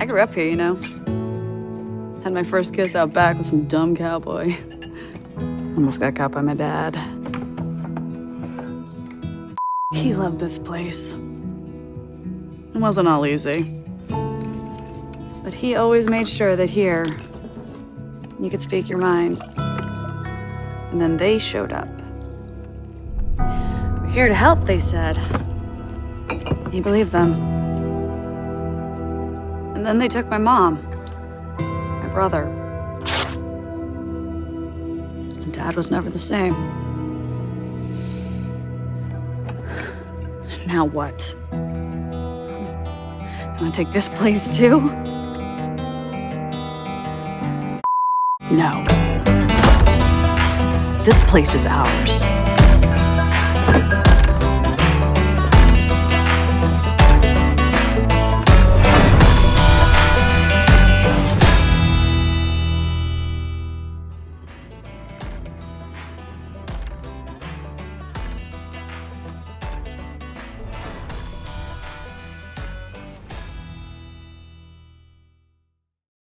I grew up here, you know. Had my first kiss out back with some dumb cowboy. Almost got caught by my dad. He loved this place. It wasn't all easy. But he always made sure that here, you could speak your mind. And then they showed up. We're here to help, they said. He believed them. And then they took my mom, my brother. And Dad was never the same. Now what? You wanna take this place too? No. This place is ours.